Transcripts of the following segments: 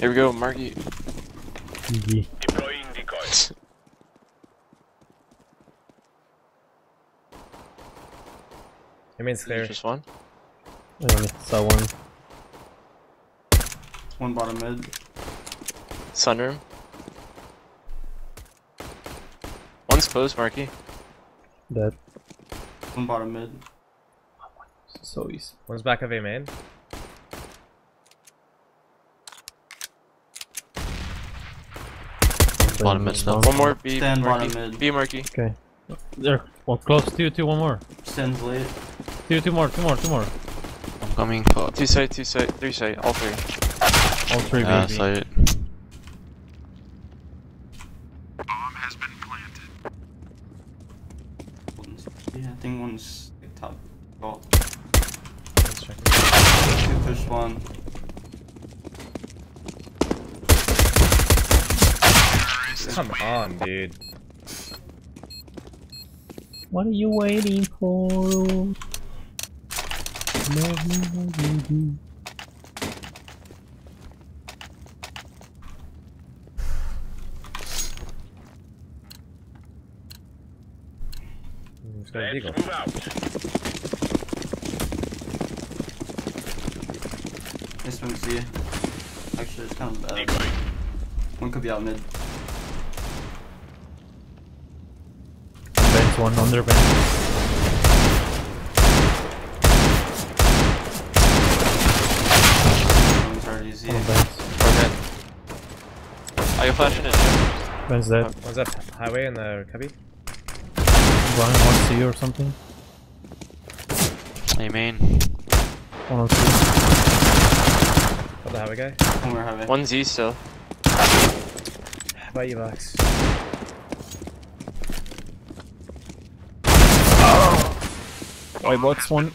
Here we go, Marky. GG. Deploying decoys. It means clear. Just one? I only saw one. One bottom mid. Sunroom. One's closed, Marky. Dead. One bottom mid. So easy. One's back of A main. Bottom mid now. One more B. Stand Marky. Bottom mid. B Marky. Okay. There. One close. Two. One more. Stands late. Two more. I'm coming. Oh, two side. Three side. All three. All three. Yeah, baby. Side. Bomb has been planted. One's, yeah, I think one's like, top. Oh. Let's check it. Two push one. Come on, dude. What are you waiting for? Love me, love you. Let's move out. This one's here. Actually, it's kind of bad. One could be out mid. One on their bench. Are you flashing it? When's that? Was that highway in the cubby? One wants to you or something? Hey main. One on two. Got the highway guy? One highway. One's east still. By you, Vox. Wait, what's one? Wow.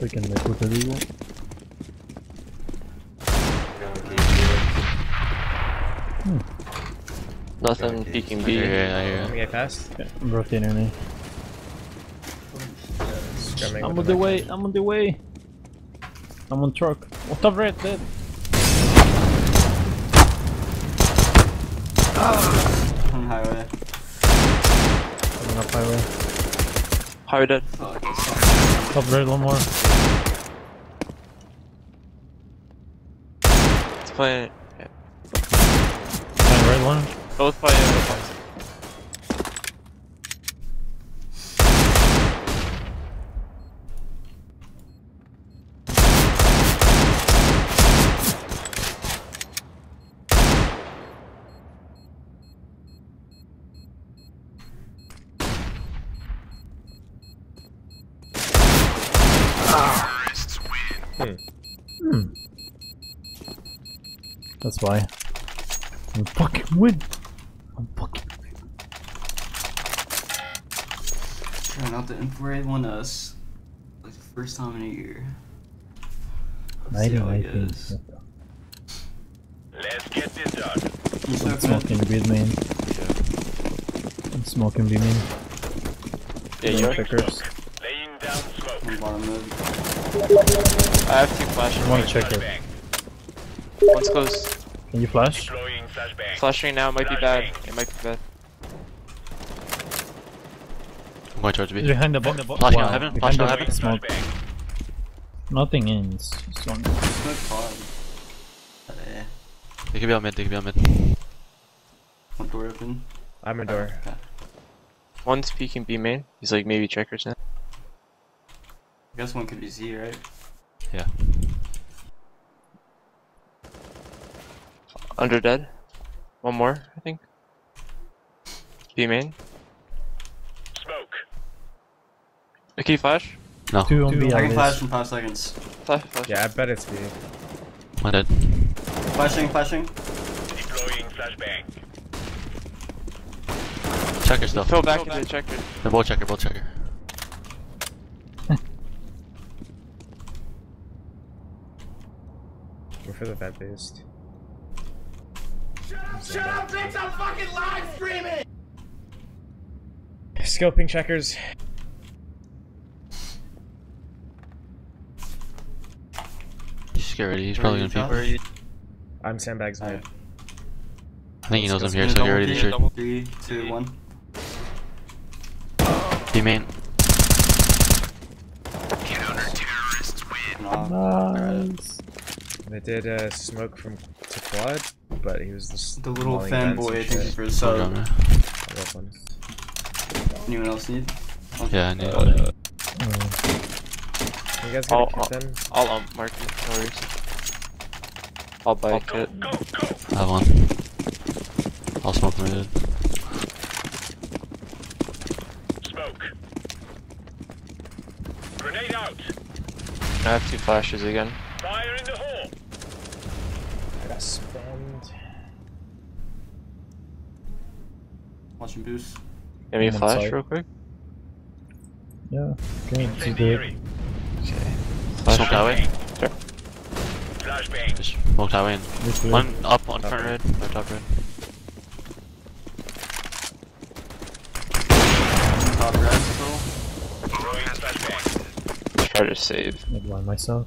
We can make what we want. Nothing peeking B. Let me get past. Okay. I broke the enemy. I'm on the way. I'm on truck. What the red dead. On highway. Coming up highway. Highway dead. Top red, one more. Let's play it. Red one. Both by That's why. I'm fucking win! Trying out the infrared one us. Like the first time in a year. Let's see how it goes. Let's get this done. I'm smoking B main. Yeah. I'm smoking B main. Yeah, you're pickers. Laying down smoke. I have two flashes. One checker. One's close. Can you flash? Flashing now might be bad. It might be bad. I'm going to charge B. Behind the box. Flash now heaven. Flash now heaven. Smoke. Nothing in. It's one. They could be out mid. One door open. I'm a door. One's peeking B main. He's like maybe checkers now. I guess one could be Z, right? Yeah. Under dead. One more, I think. B main. Smoke. A key flash? No. Two on B. I can flash in 5 seconds. Flash. Yeah, I bet it's B. I'm dead. Flashing. Deploying flashbang. Checker still. Fell back into the checker. The ball checker, We're for the vet based. Shut up, bitch! I'm fucking live streaming! Scoping checkers. Security, he's probably gonna be. I'm sandbags mid. I think he knows I'm here, so get ready to shoot. Double 3, 2, 1. You mean? Counter-terrorists win. Nice. They did smoke from to quad, but he was the little fanboy. Thank you for the sub. Anyone else need? Yeah, I need. You guys gotta kick them. I'll mark it. No worries. I'll buy a kit. I have one. I'll smoke them, dude. Smoke. Grenade out. I have 2 flashes again. Fire in the hole. I got spammed. Watching boost. Give me a flash real quick. Yeah. Green. She's good. Okay. Flash that way. Sure. Flashbang. Walk that way in. One up on front red. No, top red. Top red still. Throwing flashbang. Try to save. I blind myself.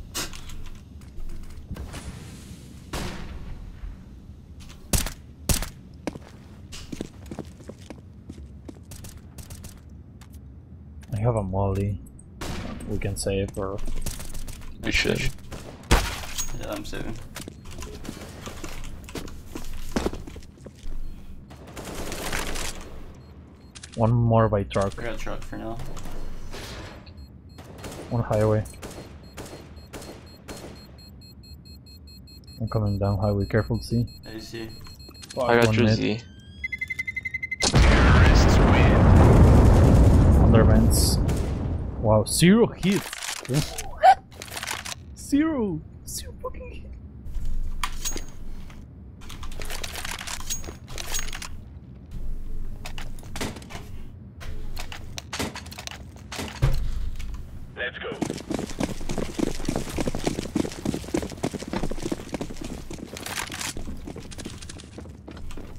I have a molly. We can save or... We should. Yeah, I'm saving. One more by truck. I got a truck for now. One highway. I'm coming down highway, careful Z. I see. Oh, I got your Z. Terrorists win. Undervents. Wow, 0 hits! 0! 0 fucking hits! Let's go!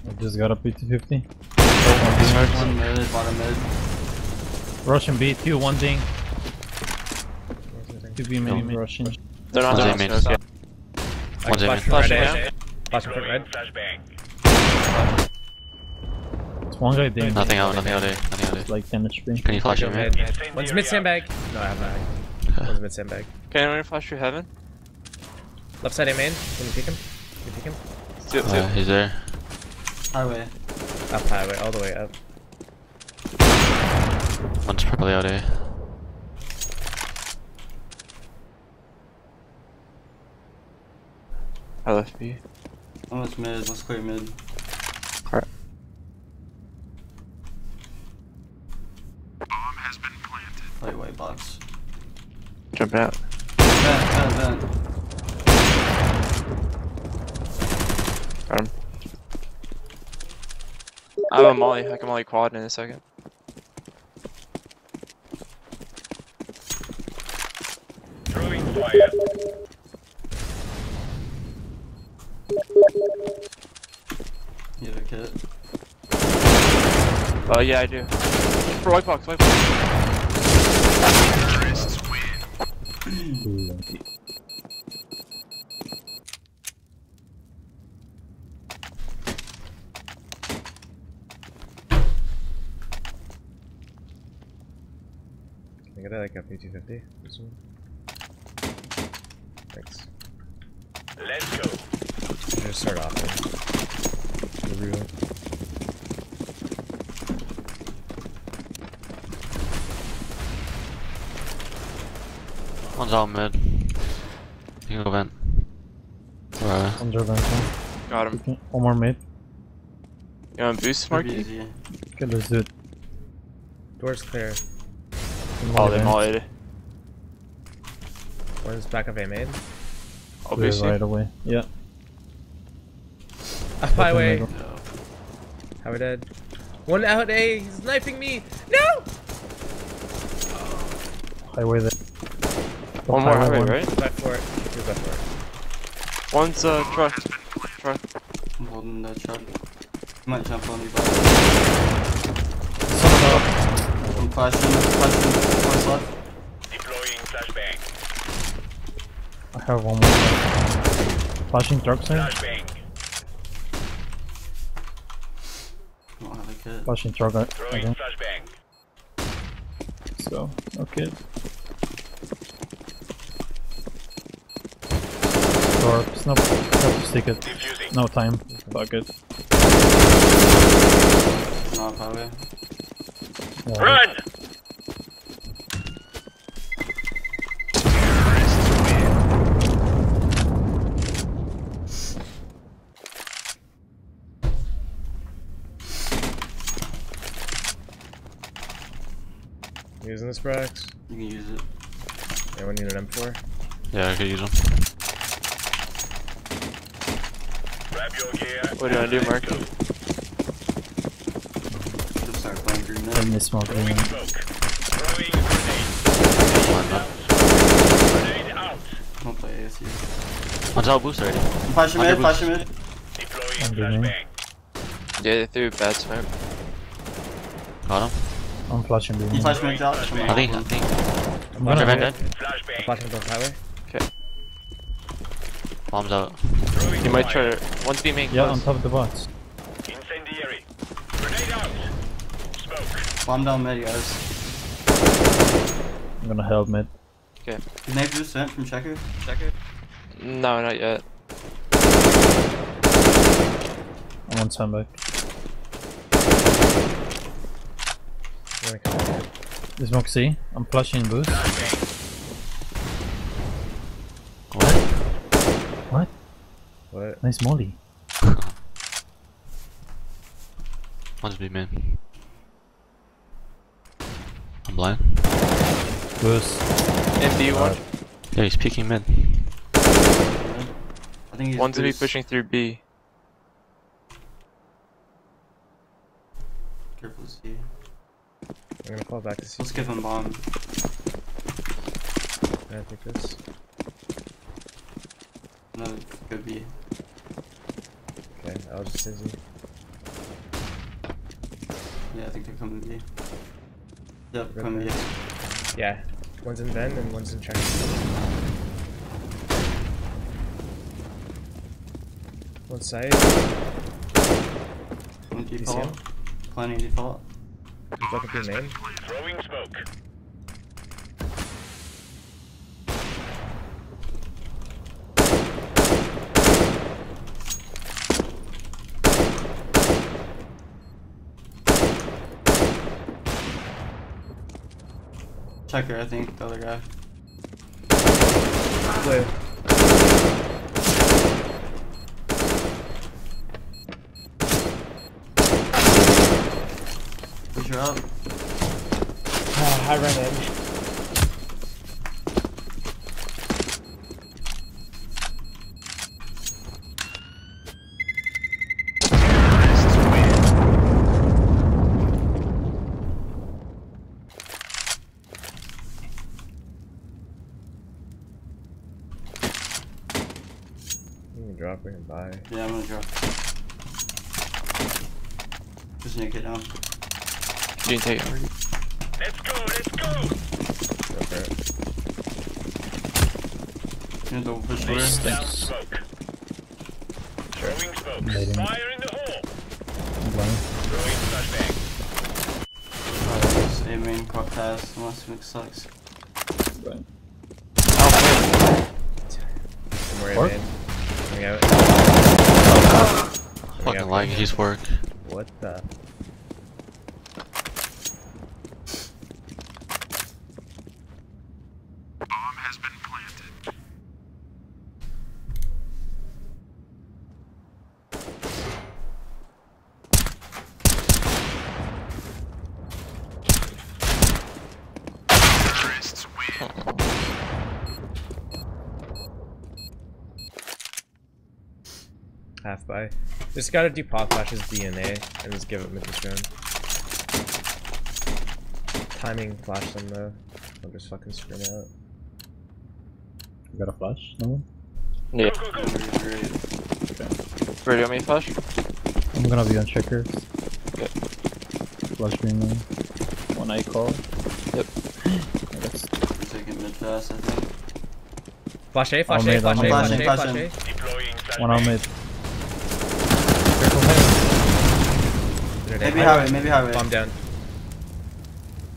I just got a PT-50. One mid, bottom mid. Russian B2, one ding. To be many Russian. They're not down. One's aiming. Flashbang. It's one guy doing. Nothing out, nothing out. Like 10 HP. Can you flash your head? One's mid sandbag. No, I have not. One's mid sandbag. Can anyone flash through heaven? Left side aiming. Can you pick him? He's there. Highway. Up highway, all the way up. One's probably out A. I left B. Almost mid, let's clear mid. Alright. Bomb has been planted. Play white box. Jumping out. Vent. Got him. I have a molly, I can molly quad in a second. Throwing fire. You have a kit? Oh yeah, I do. For white box, Terrorists win. Can I get like a P250? This one. Thanks. Let's go. I'm gonna start off with the real. One's all mid. You can go vent. Right. One's over vent. Got him. Okay. One more mid. You want boost, Marky? Yeah. Okay, let's do it. Door's clear. Oh, they mollied. One's back up A main. I'll boost you. Right away. Yeah. Highway. No. How we dead? One out A. He's knifing me. No! Highway there. One more highway, right? Back for it. You're back for it. One's truck. Truck. I'm holding that truck. Might jump on me, but... I'm flashing. One slot. Deploying flashbang. I have one more. Flashing truck, sir. Flashing truck again. Throwing flashbang. Let's go. Okay. It's not to stick it. Diffusing. No time. Fuck it. No power. Yeah. Run! Using this Brax? You can use it. Anyone need an M4? Yeah, I could use them. Grab your gear. What do you want to do, Mark? Just start playing green now. I'm gonna smoke green now. Throwing grenade. Grenade out. I'm gonna play ASU. One's out boost already. Flash him in, flash him in. Deploying flashbang. Yeah, they threw a bad smoke. Got him. I'm flashing B. Flash out. I think. I'm gonna dead. I'm flashing down highway. Okay. Bombs out. He might try to. One's beaming. Yeah, on top of the box. Incendiary. Grenade out. Smoke. Bomb down mid, guys. I'm gonna help mid. Okay. Did they just sent from checker? Checker? No, not yet. I'm on standby. There's Moxie. I'm flashing boost. What? What? What? Nice molly. One's big man. I'm blind. Boost. MD one. Yeah, he's peeking mid. I think he's one's to be pushing through B. Careful C. I'm gonna fall back to see. Let's give him bomb. I think this. No, it could be. Okay, I'll just say Z. Yeah, I think they're coming to B. Yep, coming to B. Yeah, one's in Ben and one's in China. One side. One default. Planning default. Look at your name. Throwing smoke. Checker, I think, the other guy. Wait. Up. Oh, I ran in. You can drop it and buy. Yeah, I'm gonna drop. Just need to get down. You didn't take it. Let's go, let's go! Okay. You're double push for smoke. Throwing smoke. Fire in the hole. Throwing flashbang. Alright, this aiming crop pass. Last week sucks. Right. Don't worry, man. Coming out. Fucking lag, he's work. What the? Half by. Just gotta depop flash his DNA and just give it Mythos drone. Timing flash them though. I'll just fucking scream out. You got a flash? No one? Yeah. Okay. Ready on me, flash? I'm gonna be on checkers. Okay. Flash green lane. One I call. Yep. I guess. Taking mid pass, I think. Flash A, flash A, flash A, flash A, flash A. One on mid. Maybe highway, maybe highway. Bomb down.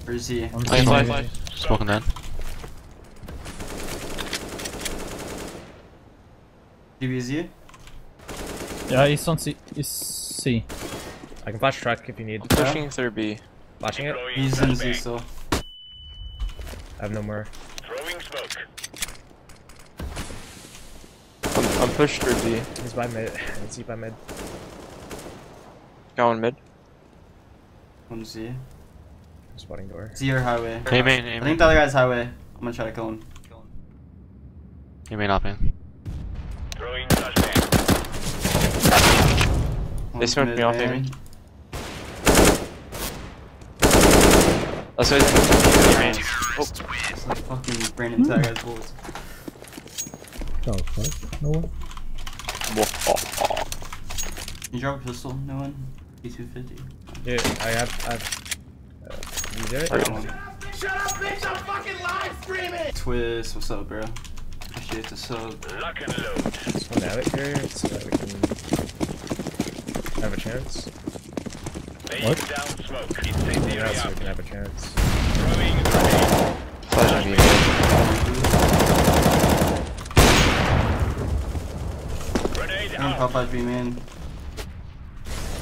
Where is he? I'm flying. Smoking down. DB is here? Yeah, he's on C. He's C. I can flash track if you need. I'm pushing third B. Flashing it? He's in Z still. I have no more. Throwing smoke. I'm pushed through B. He's by mid. He's by mid. Got one mid. One Z. Spotting door. Z or highway. Hey, main, I think the other guy's highway. I'm gonna try to kill him. He may not be. Throwing flashbang. They smoked me off, Amy. That's why it's like fucking brain into that guy's balls. Oh, fuck. No one. Can you drop a pistol? No one? P250. Dude, I have. You do it? Shut up, bitch! I'm fucking live streaming! Twist, what's up, bro? Appreciate the sub. Lock and load. Just want to have it here so that we can have a chance. What? Yeah, so we can have a chance. Grenade out. Pop out B main.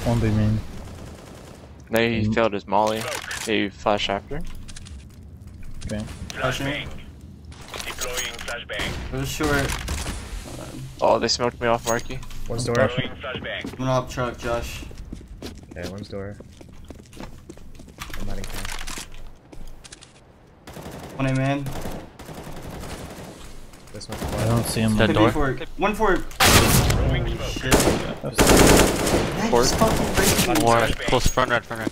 One B main. No, he failed his molly. They flash after. Okay. Flashbang. Deploying flashbang. It was short. Oh, they smoked me off, Marky. One's door. One up truck, Josh. Okay, one's door. I'm not in camp. One A man. I don't see him. Dead door. One forward. Oh, shit. Forward. More. Close front right, front right.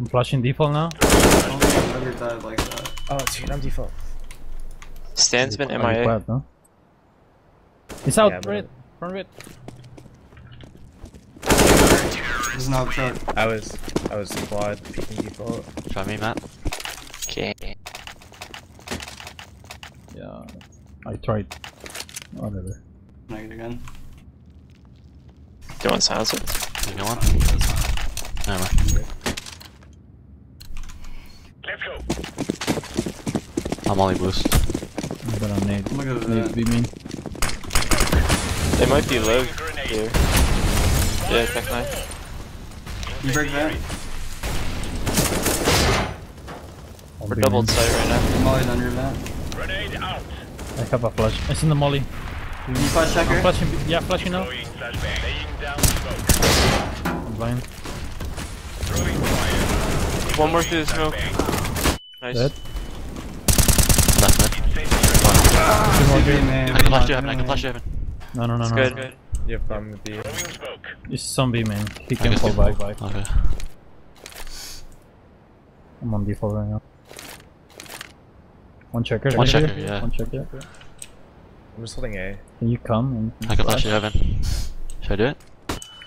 I'm flashing default now. I don't think I've ever died like that. Oh, dude, I'm default. Stan's been MIA. Quiet, no? He's out, yeah, right? Front of it. This is not true. I was quad peeking default. Try me, Matt. Okay. Yeah, I tried. Whatever. Negative again. Do you want to silence it? You know what? Never mind. I'm only boost. I'm gonna nade. Look at that. Be mean. They might be low here. Yeah, tech knife. You break that? We're doubled sight right now. Molly's under that. Grenade out. I have a flash. It's in the molly. You flash checker? I'm flashing. Yeah, flashing now. I'm blind. One more through the smoke. Nice. Dead. I can flash you heaven, I can flash you heaven. No. It's good. Good. Yep, I'm with B. It's some B, man. He can fall back. Okay. I'm on default right now. One checker. One checker, yeah. One checker. I'm just holding A. Can you come? And I can flash you heaven. Should I do it?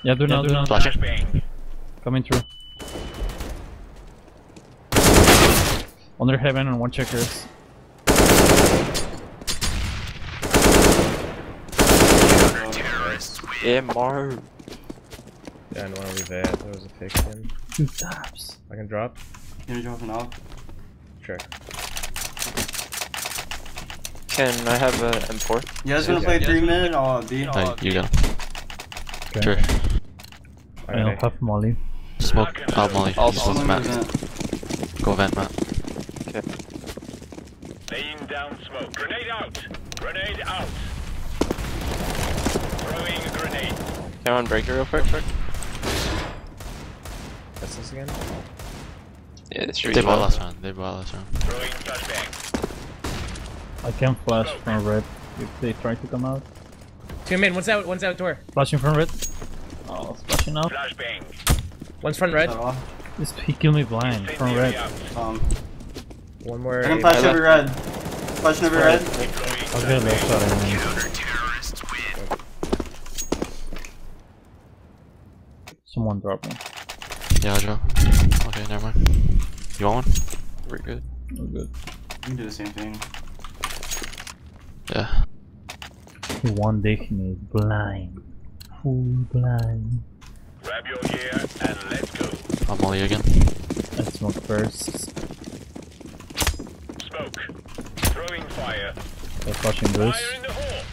Yeah, do it now, do it now. Flash it. Coming through. Under heaven and one checker. Yeah, Marv. Yeah, I don't want to leave there. There was a pick in. Two taps. I can drop. Can you drop an op? Sure. Can I have an M4? You guys want to play 3 minute or B? No, you go. Okay. Sure. I don't have molly. Smoke. I'll molly. I'll smoke Matt. Go vent, Matt. Okay. Laying down smoke. Grenade out. Grenade out. Grenade. Can I unbreak it real quick? That's this again? Yeah, this should be last round. They bought last round. Throwing flashbang. I can flash from red if they try to come out. Two men, one's out door. Flashing from red. Oh, you know? One's front red. This killed me blind. Front red. One more. I can flash every red. Flashing every red. I was gonna make shot anyway. Someone dropped me. Yeah, I dropped. Okay, never mind. You want one? We're good. We're good. You can do the same thing. Yeah. One Dickie is blind. Full blind. Grab your gear and let's go. I'm Molly again. Let's smoke first. Smoke. Throwing fire. They're flashing loose. Fire in the hole.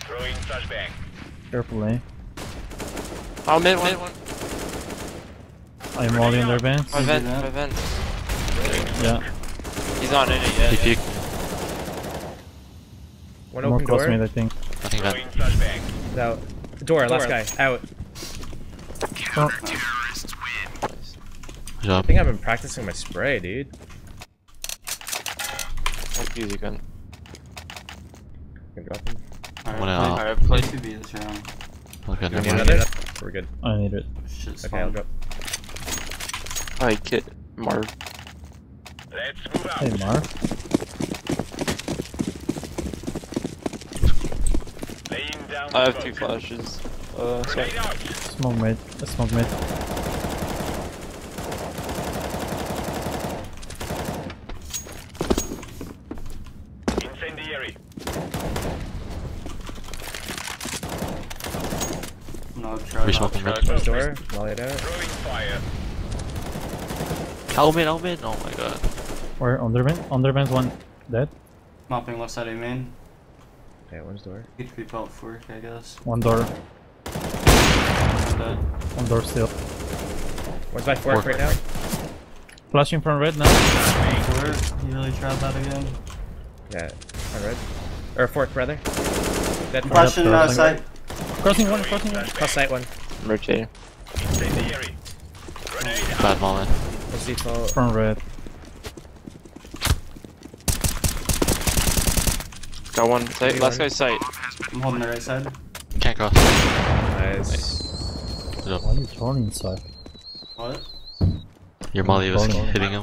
Throwing flashbang. Carefully. I'll mid one. I'm Molly in their vents. My vent, my vent. Yeah. He's not in it yet. Yeah. One open door. Close mid, I think. Nothing bad. He's out. Door, last guy. Out. Oh. I think I've been practicing my spray, dude. That's easy gun. I can drop him. Alright, play 2B this round. Okay, no another? We're good. I need it. Shit's okay, fun. I'll drop. I get Marv. Let's move out. Hey, Marv. Laying down I have two flashes. Sorry. Smoke mid. I smoke mid. Incendiary. No, try smoking mid. Close door. Molly it out. Helmet, mid. Oh my god. Or underman. Underman's one dead. Mopping left side of main. Okay, one's door. HP belt 4, I guess. One door. Dead. One door still. Where's my fork right now? Flashing from red now. You really tried that again? Yeah, on red. Or fork, rather. Dead fork. Flashing site. Crossing one, crossing one. Cross site one. I'm rotating. Bad moment. From red. Got one. Sight. Last guy's sight. I'm holding the right side. Can't cross. Nice. Why are you throwing inside? What? Your molly was hitting him.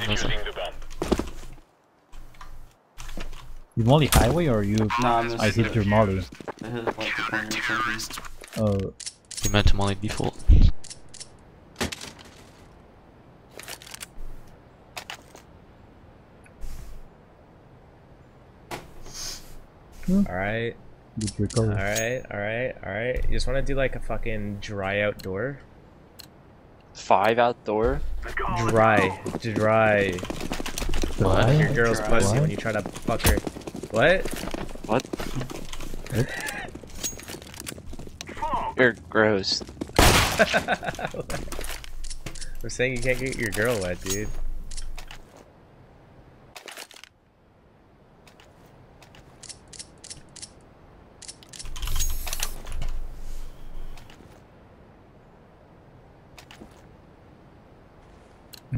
You molly highway or you? Nah, I hit your molly. I hit like the oh. You meant to molly default. Alright. Alright. You just wanna do like a fucking dry outdoor? 5 outdoor? Dry. What? Your girl's pussy what? When you try to fuck her. What? What? You're gross. I'm saying you can't get your girl wet, dude.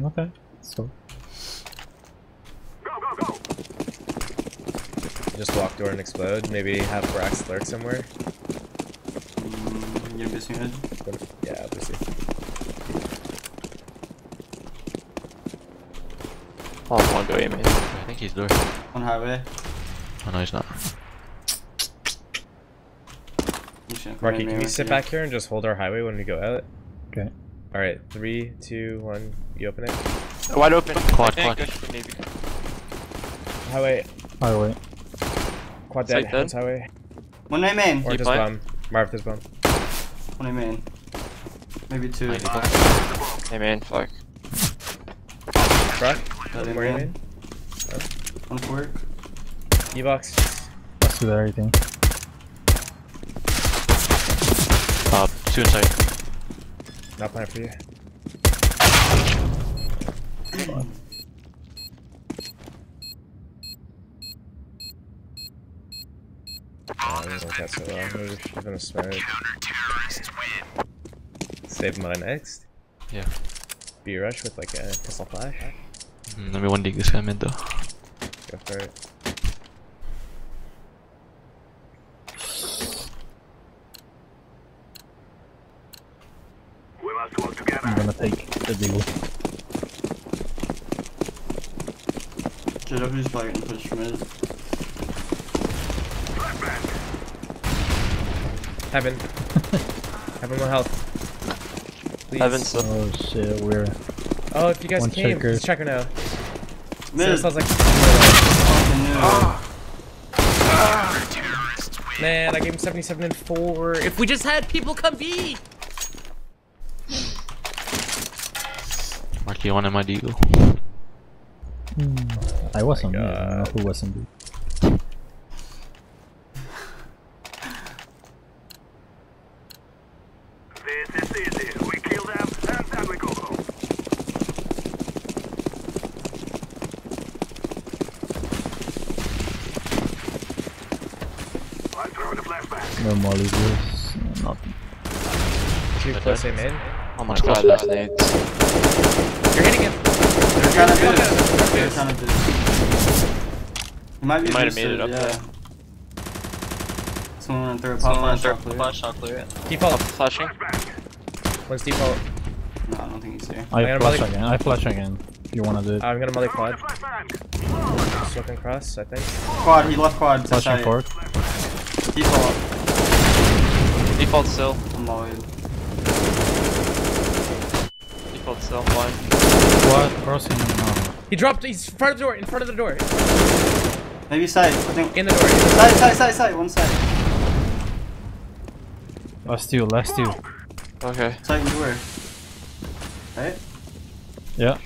Okay, so go. Just walk door and explode. Maybe have Brax lurk somewhere. You gonna miss me head? Yeah, obviously. Oh, one go, man. I think he's lurking. On highway. Oh no, he's not. Marky, can you sit back here and just hold our highway when we go out? Okay. Alright, 3, 2, 1, you open it? Oh, wide open. Quad. Highway. Quad dead, hands highway. One name in. Or just bomb. Marv, this bomb. One name in. Maybe 2. Hey man, fuck. Rock? One more name in. One fork. E-box. Let's do that everything. 2 inside. Not playing for you. Come on. I didn't like that so well. We're gonna smoke. Save mine next. Yeah. B rush with like a pistol flash. Let me one dig this guy mid though. Go for it. I'm gonna take the deal. JW's fighting push from it. Heaven. Heaven, more health. Please. Heaven, so. Oh shit, we're. Oh, if you guys came, checker. Just check her now. Man, so like... oh, no. Man, I gave him 77 and 4. If we just had people come B! Marky, one in my deal. I was on B. I don't know who was on B. No molly deals, nothing. Two plus him in. Oh my god, that's nades. You're hitting him! They're trying to boost. They're trying to boost. You might have made it up there. Someone throw a flash shot clear it. Default. Flashing. When's default? No, I don't think he's here. I flash again, I flash again. If you wanna do it. I'm gonna molly quad. Smoking cross, I think. Quad, he left quad. Flashing forward. Default. Default still. I'm lying. Default still, I'm lying. What? Crossing? No. He dropped, he's in front of the door, in front of the door. Maybe side, I think. In the door. Side, one side. Last two. Okay. Side and door. Right? Yeah.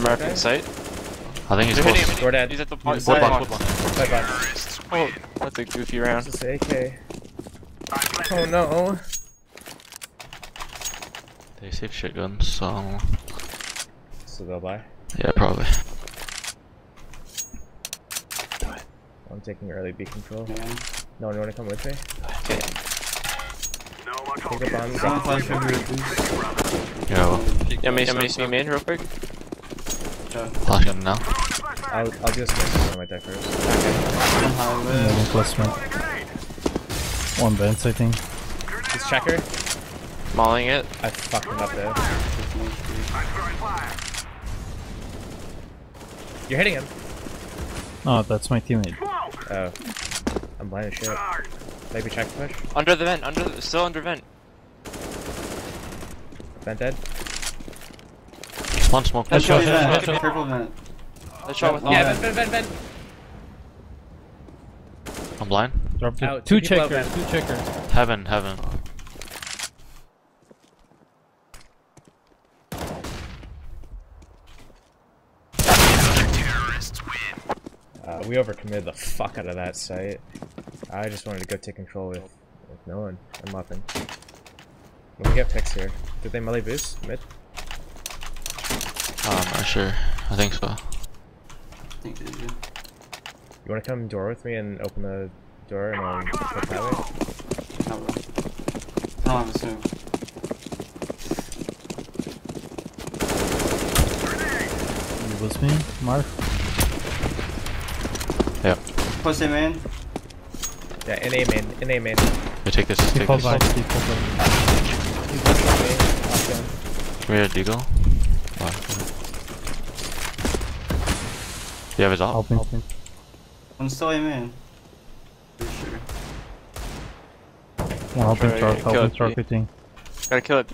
American site? I think he's close. Door dead. He's at the park. Oh, that's a goofy round. This is AK. Oh no. They save shotguns, so. So they'll buy? Yeah, probably. I'm taking early B control. Yeah. No, you wanna come with me? Okay. Take a bomb. Yo. Yeah, Mace me main real quick. Flash him now. I'll just go right there first. Okay. One plus one. One bounce, I think. This checker. Mauling it. I fucked him up there. You're hitting him. Oh, that's my teammate. Oh. I'm blind as shit. Maybe check push. Under the vent. Still under vent. Vent dead. One smoke. Let's show vent. Triple vent. Let's show with him. Yeah, vent. I'm blind. Dropped it. Two checker. Heaven. We overcommitted the fuck out of that site. I just wanted to go take control with no one. I'm mopping. We get picks here. Did they melee boost? Mid? I'm not sure. I think so. You wanna come door with me and open the door and I'll put that way? No, I'm assuming. You with me, Mark? Yep. Push him in. Yeah, in A main. We take this. Default line. Where did you go? Do you have his op? Helping. I'm still aiming in. Pretty sure. Helping, thing. Gotta kill it.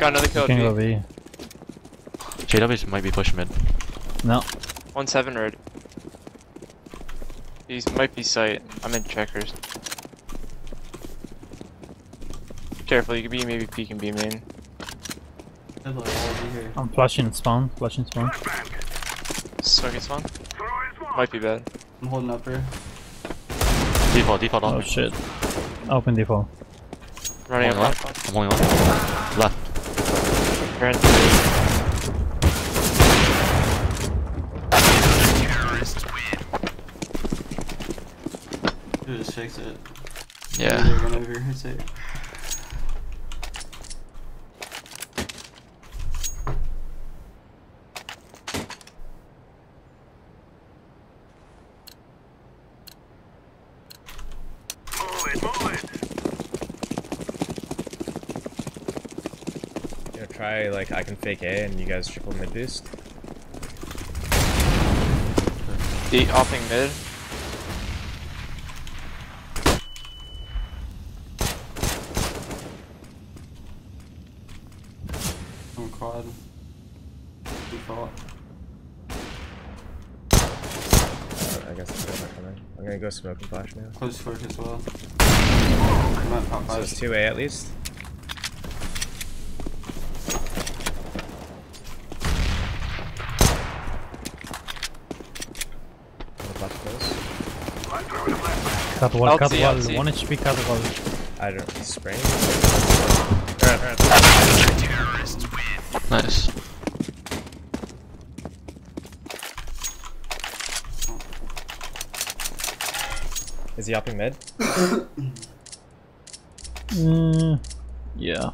Got another kill. JW might be pushing mid. No. 1-7 red. These might be sight. I'm in checkers. Careful, you could be maybe peek and be main. I'm flashing spawn. Smoking spawn? Might be bad. I'm holding up here. Default open. Oh shit. Open default. Running up left. I'm only left. You're in. Dude, just fix it. Yeah. Run over here, it's it. Gonna try, like, I can fake A and you guys triple mid boost. He offing mid. I'm quad. Default. I guess I'm not coming. I'm gonna go smoke and flash now. Close fork as well. So it's 2A at least. Cut wall, cut wall, 1 HP, cut wall. I don't spray. Nice. Is he hopping mid? Yeah.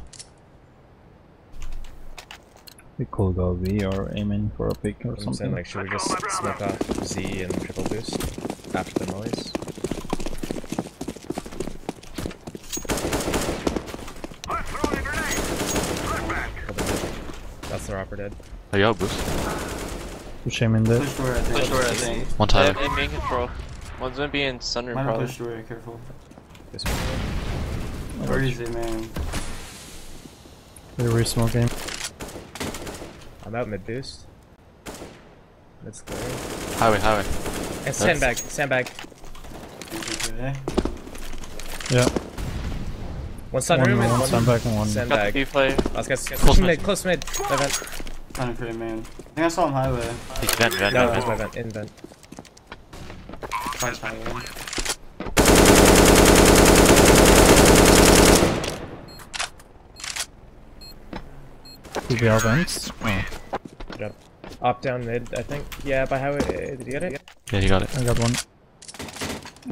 We could go V or aiming for a pick or something. Saying, like, should we just smoke off Z and triple boost after the noise? That's their opera dead. I got boost. Push him in there. Push door, I think. Push door, I think. One tire. Yeah, main control. One's gonna be in sunroom probably. Push door, careful. This one. Where is it, man? Very small game. I'm out mid boost. Let's go. Highway, highway. It's sandbag, sandbag. Yeah. One sunroom and one sandbag and one sandbag. Close mid, close mid. Kind of pretty, man. I think I saw him highway. He's vent, vent. No, he's my vent. In vent. TBL vents. Good job. Up, down, mid, I think. Yeah, by highway. Did you get it? Yeah, you got it. I got one.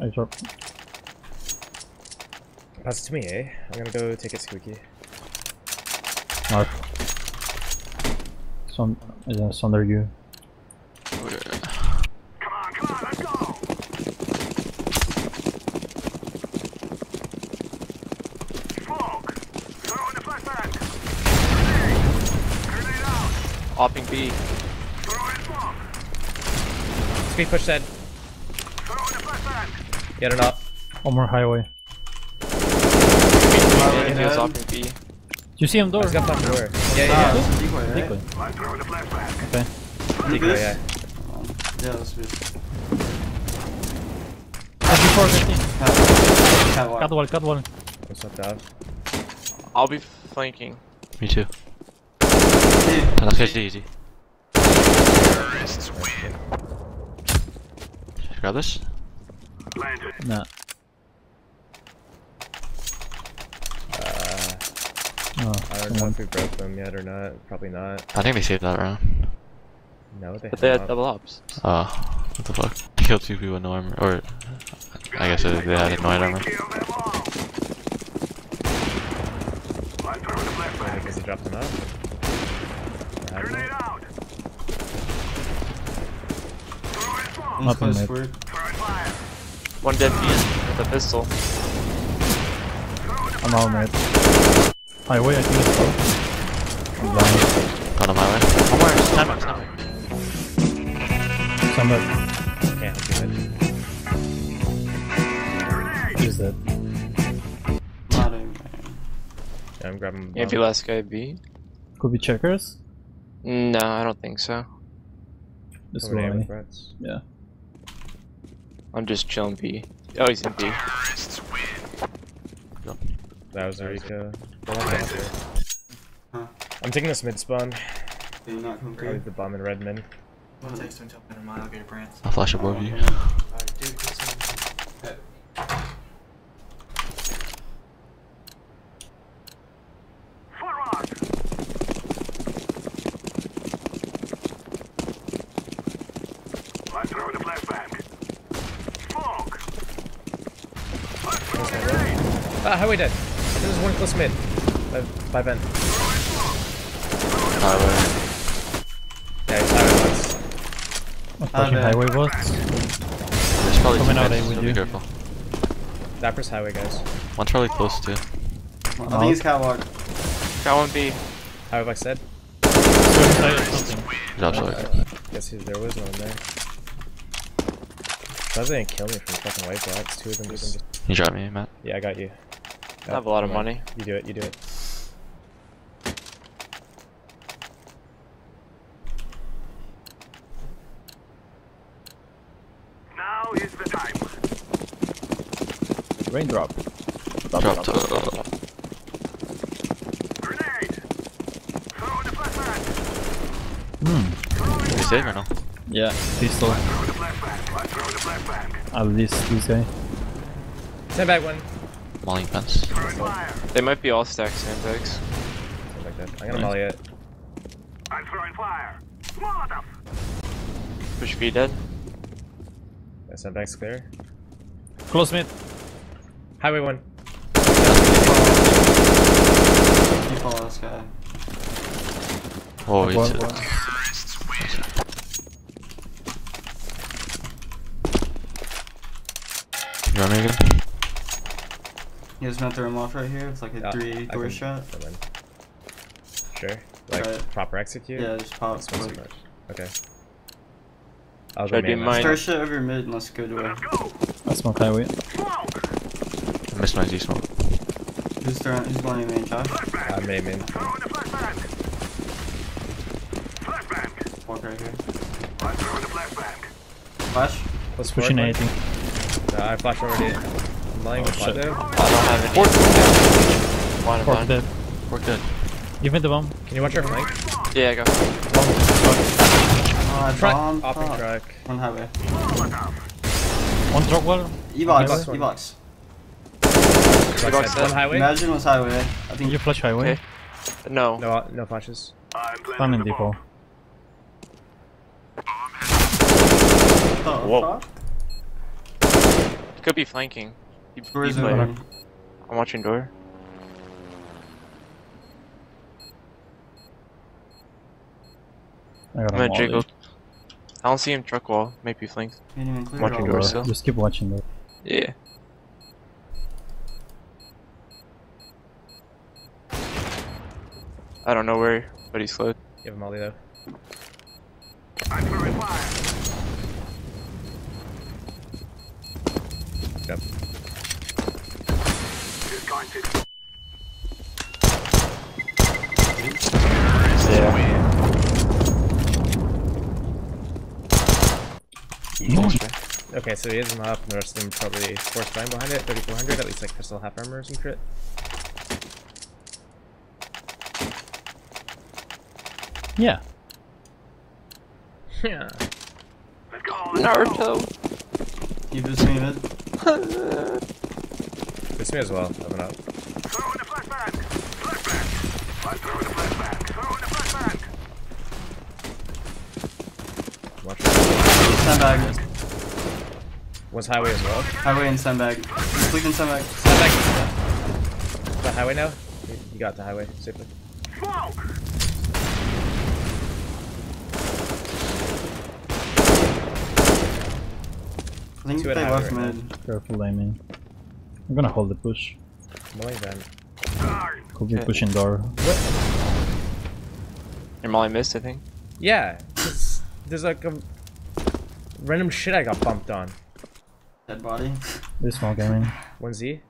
I dropped. Pass it to me, eh? I'm gonna go take it squeaky. Mark. Some is under you. Come on, come on, let's go! Smoke! Throw in the flashbang! Grenade! Grenade out! Opping B. Throw in smoke! Speed push dead. Throw in the flashbang! Get it up. One more highway. He was off B. Did you see him door? He's got top door. Yeah, yeah, yeah. Okay. Decoy, yeah. Yeah, let's do it. Cut wall, cut wall. That's not bad. I'll be flanking. Me too. That's actually easy. Terrorists win. Should I grab this? Nah. Oh, I don't know if we broke them yet or not. Probably not. I think they saved that round. No, they but they had double ops. Oh, what the fuck? They killed two people with no armor. Or, I guess they had annoyed armor. Because he dropped them up. Grenade out! Nothing there. One dead beast with a pistol. I'm all mad. Highway, I think it's both. I'm blind. Got him highway. I'm wearing stomach, stomach. Yeah, I'm good. He's dead. Yeah, I'm grabbing. Maybe last guy B? Could be checkers? No, I don't think so. This one. Yeah. I'm just chilling B. Oh, he's in B. That was Erika. Huh? I'm taking this mid spawn. Did not come through? The bomb in Redmond. I'll get a branch. I'll flash above you. Ah, highway dead. There's one close mid. By vent. Highway. Yeah, it's highway bots. What fucking highway bots? There's probably two mid, so be careful. Zapper's highway, guys. One's probably close to. I'll use catwalk. Got one B. Highway like said. Guess there was one there. That didn't kill me from fucking wipeouts. Two of them just. You dropped me, Matt? Yeah, I got you. I have a lot of money. You do it, you do it. Now is the time. Raindrop. Drop top. Grenade! Throw the flashbang! Is he safe or no? Yeah, he's still. At least this guy. Send back one. Mollying fence. They might be all stacked sandbags. Like that. I'm gonna molly it. I'm throwing fire. Molotov. Push B dead. Yeah, sandbags clear. Close mid. Highway one. You follow this guy. Oh, he took. Again. You guys want to throw him off right here? It's like a three door shot. Sure. Like proper execute? Yeah, just pop. Okay. I'll try to mine. First shot over mid and let's go to it. I smoke highway. I missed my Z smoke. Who's throwing? Who's blowing main shot? I'm main. Walk right here. Flash? Let's push in anything. I flashed already. I'm lying with shit. I don't have any. Fork dead. Fork dead. Give me the bomb. Can you watch your flank? Yeah, I got it. Bomb. Bomb. Opping track. One highway. One truck wall. E-box. E-box. One highway? Imagine was highway. I think you flash highway. Okay. No. No flashes. I'm in depot. Whoa. Could be flanking. He's playing. I'm watching door. I'm gonna jiggle. I don't see him truck wall. Might be flanked. I'm watching door still. Just keep watching door. Yeah. I don't know where, but he's slowed. Give him ollie though. I'm throwing fire. Up. Okay, so he is in the hop and the rest of them probably forced flying behind it. 3400, at least like pistol half armor or some crit. Yeah. Yeah. Let's go, Naruto! You just made it. It's me as well, I'm not. Throw in the flashbang! Flashbang! Throw in the flashbang! Throw in the flashbang! Watch out. Sandbag. What's highway as well? Highway and sandbag. Click in sandbag. Sandbag! The highway now? You got the highway, safely. Smoke! I think they left mid. Careful aiming. I'm gonna hold the push. Molly then. Could be pushing door. What? And Molly missed, I think. Yeah. There's like a random shit I got bumped on. Dead body. They're small gaming. 1Z.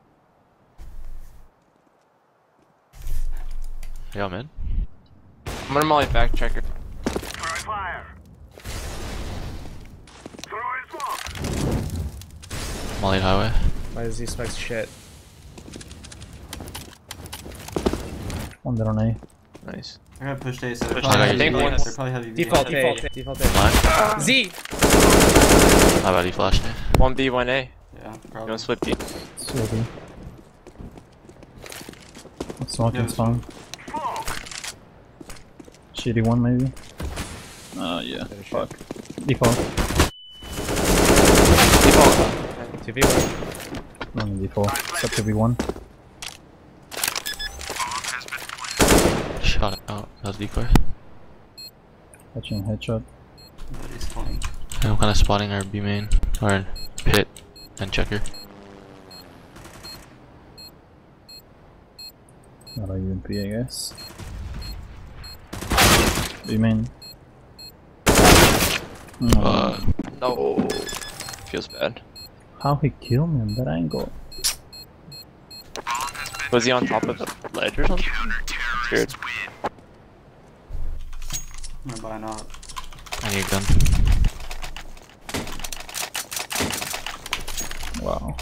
Yeah, man. I'm gonna Molly back checker. Throwing fire. Throwing smoke. Molly highway. Why does he smack shit? One down on A. Nice. I'm gonna push A, so they're probably heavy. Default A. Default A. Z! How about he flashed it? 1B, 1A. Yeah, probably. You wanna split B? Split B. I'm smoking spawn. Shitty one, maybe? Yeah. Fuck. Default. V1. I'm in V4. Except for V1. Shot it out. That was decoy. Catching headshot. I'm kind of spotting our B main. Or pit and checker. Not a UMP, I guess. What do you mean? No. No. Feels bad. How he killed me on that angle? Was he on top of the ledge or something? Weird. Why not? I need a gun. Wow.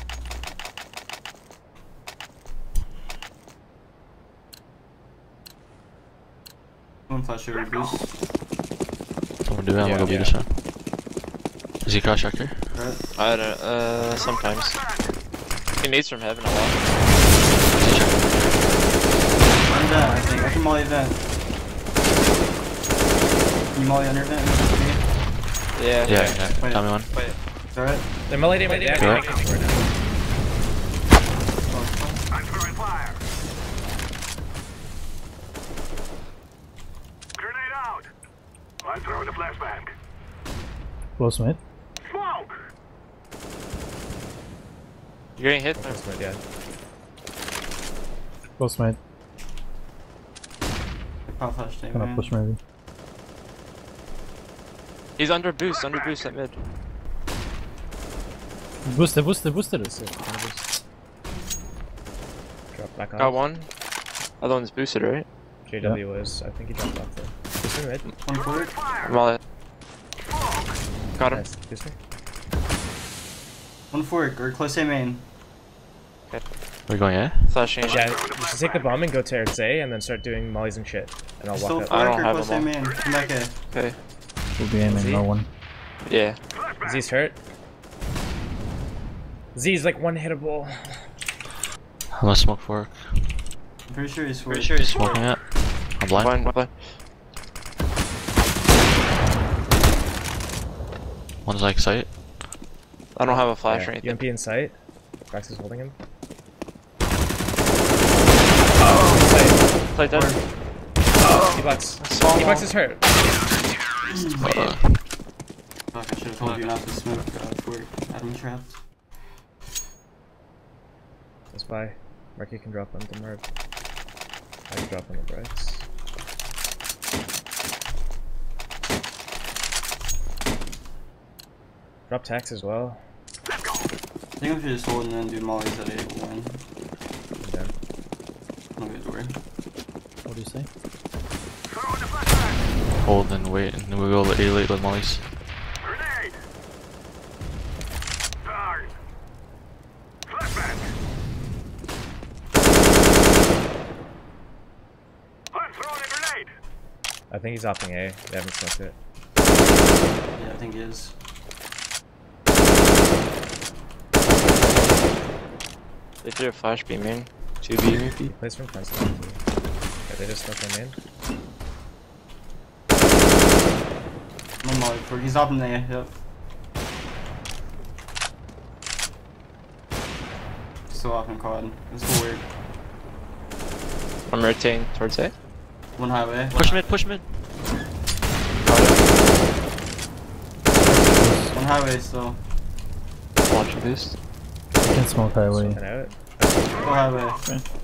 One flash over boost. I'm gonna do it, I'm gonna go beat this one. Is he crash actor? I don't know, sometimes. He needs from heaven a lot. I'm down, I think. I can molly event. Can you molly under event? Yeah. Yeah. Tell me one. Wait. It's alright? They're molly damage. Yeah, I can make it right now. I'm throwing fire. Grenade out. I'm throwing a flashbang. Close mate. You're getting hit? Close mate, yeah. Close mate. I'll flash team, gonna push maybe. He's under boost at mid. Boosted us. Drop back on. Got one. Other one's boosted, right? JW was, I think he dropped off there. Is there red? One forward. I'm all in. Got him. Nice. Yes, 1-4, or close A main. Okay. We're going A? Flashing. Yeah, just take the bomb and go towards A and then start doing mollies and shit. And I'll walk up. I don't have close A main. Come back A. Okay. We'll be aiming no one. Yeah. Z's hurt. Z's like one hittable. I'm gonna smoke fork. I'm pretty sure he's fork. Pretty sure he's smoking it. I'm blind. I'm blind. One's like sight. I don't have a flash or anything. UMP in sight. Brax is holding him. Oh, sight. Sight down. D-Box. D-Box is hurt. Fuck, I should have told you not to smoke for Adam trapped. Let's buy. Marky can drop on the Merv. I can drop on the Brax. Drop tax as well. I think we should just hold and then do mollies at 8-1. Yeah. No good worry. What do you say? Hold and wait, and then we go at 8 late with mollies. Grenade! Darn! Flashback! I'm throwing a grenade! I think he's opting A. They haven't smoked it. Yeah, I think he is. They threw a flash beam in. 2B maybe? Place from Christ. Yeah, they just stuck him in. No molly for he's up in there, yep. Still off in COD. This is weird. I'm rotating towards A. One highway. Push mid. One highway still. Watch this. I can smoke highway. Okay.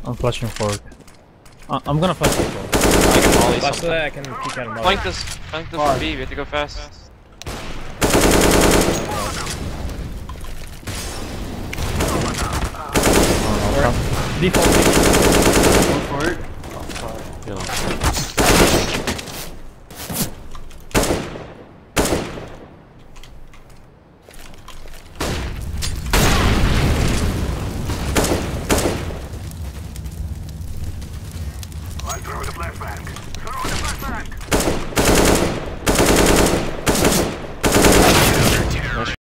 I'm flashing fork. I'm gonna flash fork. I can molly flash something. I can peek out molly. Flank this for B, we have to go fast. Default forward. Throw the flashbang!